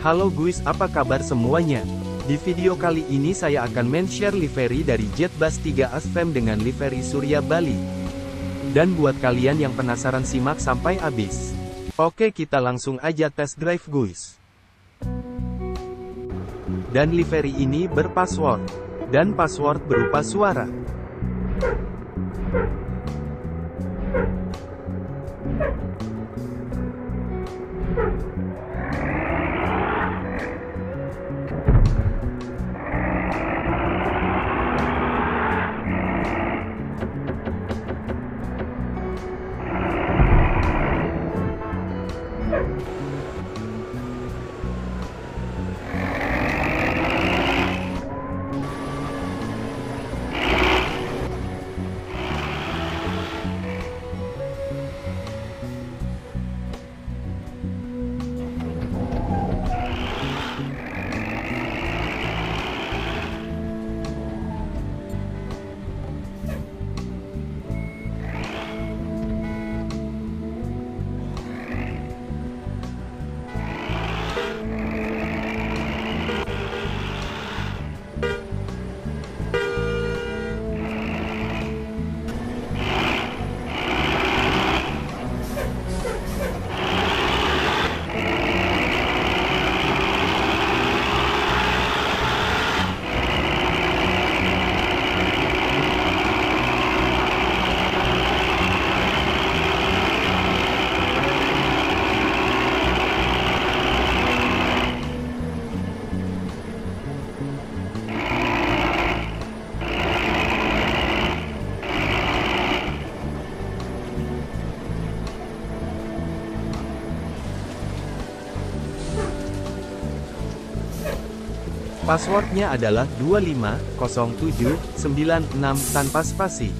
Halo guys, apa kabar semuanya? Di video kali ini saya akan men-share livery dari Jetbus 3 Asfem dengan livery Surya Bali. Dan buat kalian yang penasaran, simak sampai habis. Oke, kita langsung aja test drive guys. Dan livery ini berpassword. Dan password berupa suara. Passwordnya adalah 250796 tanpa spasi.